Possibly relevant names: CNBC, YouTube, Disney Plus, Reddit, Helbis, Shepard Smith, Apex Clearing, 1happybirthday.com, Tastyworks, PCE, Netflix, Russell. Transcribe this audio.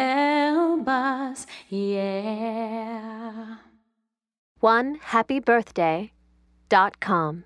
Helbis, yeah. 1happybirthday.com